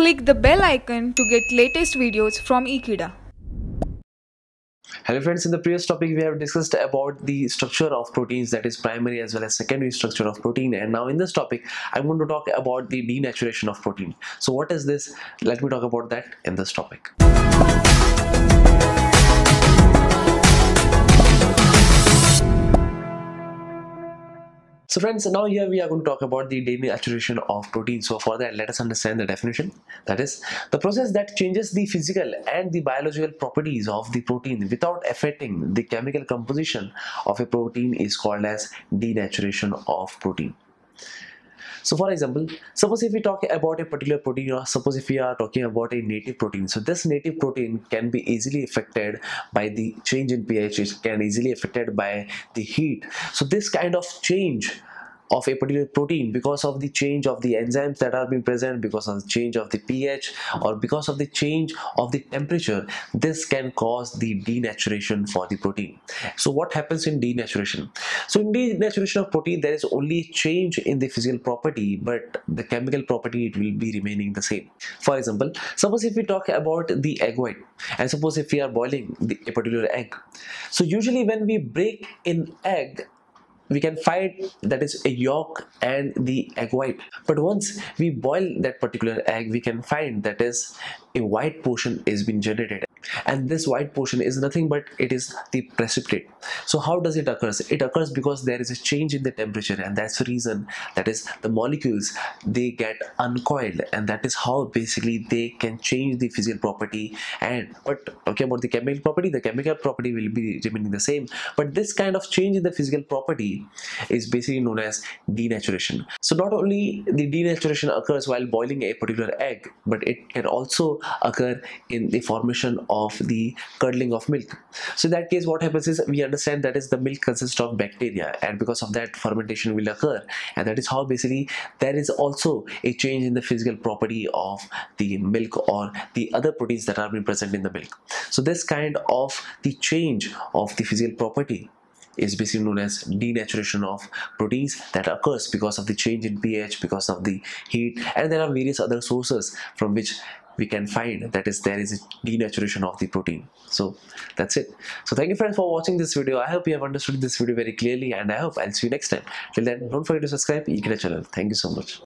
Click the bell icon to get latest videos from Ekeeda. Hello friends, in the previous topic we have discussed about the structure of proteins, that is primary as well as secondary structure of protein, and now in this topic I'm going to talk about the denaturation of protein. So what is this? Let me talk about that in this topic. So friends, now here we are going to talk about the denaturation of protein. So for that, let us understand the definition. That is the process that changes the physical and the biological properties of the protein without affecting the chemical composition of a protein is called as denaturation of protein. So for example, suppose if we talk about a particular protein, or suppose if we are talking about a native protein, so this native protein can be easily affected by the change in pH, it can easily affected by the heat. So this kind of change of a particular protein, because of the change of the enzymes that are being present, because of the change of the pH, or because of the change of the temperature, this can cause the denaturation for the protein. So what happens in denaturation? So in denaturation of protein, there is only change in the physical property, but the chemical property, it will be remaining the same. For example, suppose if we talk about the egg white, and suppose if we are boiling a particular egg, so usually when we break an egg, we can find that is a yolk and the egg white. But once we boil that particular egg, we can find that is a white portion is being generated. And this white portion is nothing but it is the precipitate. So how does it occur? It occurs because there is a change in the temperature, and that's the reason that is the molecules, they get uncoiled, and that is how basically they can change the physical property. And but talking about the chemical property will be remaining the same, but this kind of change in the physical property is basically known as denaturation. So not only the denaturation occurs while boiling a particular egg, but it can also occur in the formation of the curdling of milk. So in that case, what happens is, we understand that is the milk consists of bacteria, and because of that, fermentation will occur, and that is how basically there is also a change in the physical property of the milk or the other proteins that are being present in the milk. So this kind of the change of the physical property is basically known as denaturation of proteins, that occurs because of the change in pH, because of the heat, and there are various other sources from which we can find that is there is a denaturation of the protein. So that's it. So thank you friends for watching this video. I hope you have understood this video very clearly, and I hope I'll see you next time. Till then, don't forget to subscribe to Ekeeda channel. Thank you so much.